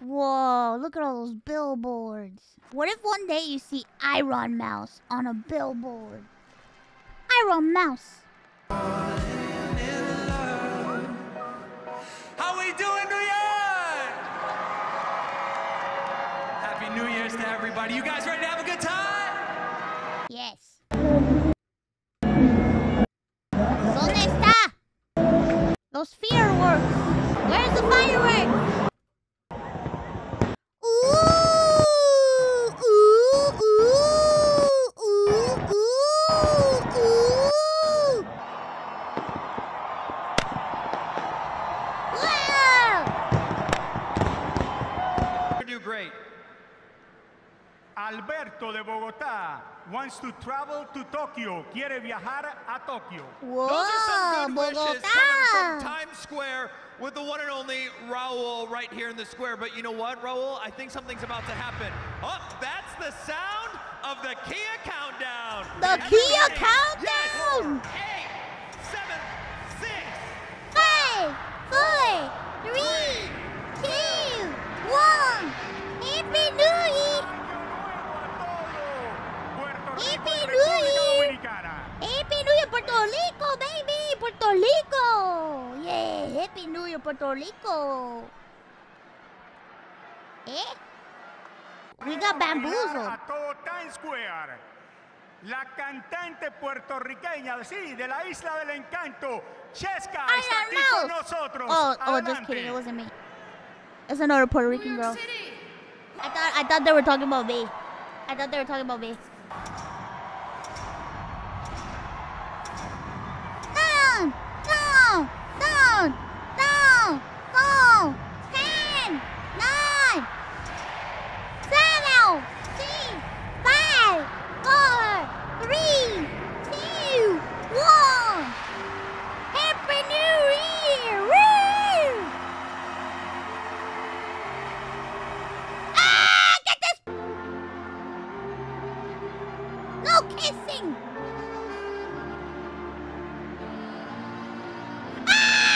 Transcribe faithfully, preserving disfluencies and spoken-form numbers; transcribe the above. Whoa, look at all those billboards. What if one day you see Ironmouse on a billboard? Ironmouse. How we doing, New York? Happy New Year's to everybody. You guys ready to have a good time? Yes. Those fireworks! Where's the fireworks? Ooh! Ooh! Ooh! Ooh! Ooh! Ooh! Wow! You do great. Alberto de Bogota wants to travel to Tokyo. Quiere viajar a Tokyo. Whoa, those are some good wishes coming from Times Square with the one and only Raul right here in the square. But you know what, Raul? I think something's about to happen. Oh, that's the sound of the Kia countdown. The Everybody. Kia countdown. Yes. Eight, seven, six, five, four, three, two, one. Happy New Year. Happy New Year! Happy New Year, Puerto Rico, baby! Puerto Rico! Yeah, Happy New Year, Puerto Rico! Eh? We got bamboozled. La cantante puertorriqueña, sí, de la Isla del Encanto, Chesca, está aquí con nosotros. Oh, oh, just kidding, it wasn't me. It's another Puerto Rican girl. I thought, I thought they were talking about me. I thought they were talking about me.